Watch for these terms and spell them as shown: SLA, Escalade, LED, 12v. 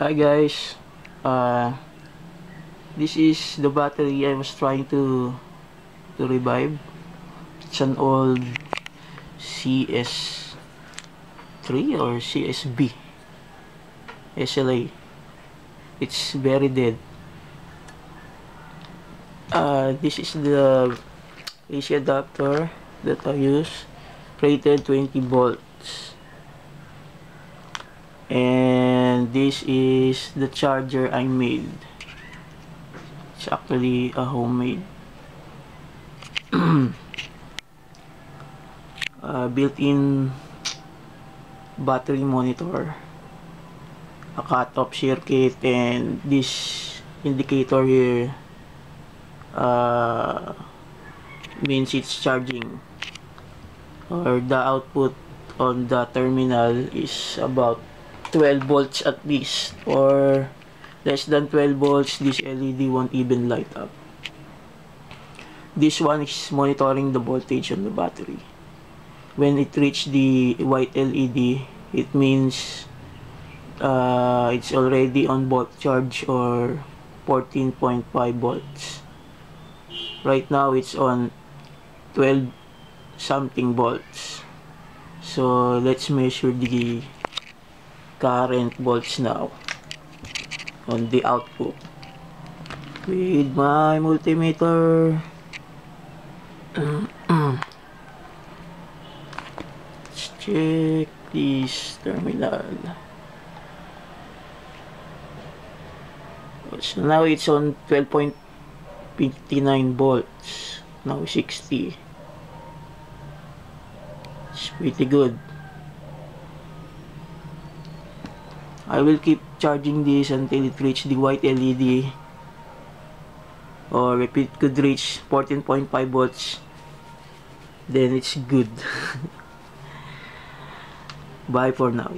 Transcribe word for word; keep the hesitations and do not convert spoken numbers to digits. Hi guys, uh, this is the battery I was trying to to revive. It's an old C S three or C S B S L A. It's very dead. Uh, this is the A C adapter that I use, rated twenty volts, and this is the charger I made. It's actually a homemade uh, built-in battery monitor, a cut-off circuit, and this indicator here uh, means it's charging, or the output on the terminal is about twelve volts at least, or less than twelve volts. This L E D won't even light up. This one is monitoring the voltage on the battery. When it reaches the white L E D, it means uh, it's already on volt charge, or fourteen point five volts. Right now it's on twelve something volts. So let's measure the current volts now on the output with my multimeter. Let's check this terminal. So now it's on twelve point five nine volts, now sixty. It's pretty good. I will keep charging this until it reaches the white L E D, or if it could reach fourteen point five volts, then it's good. Bye for now.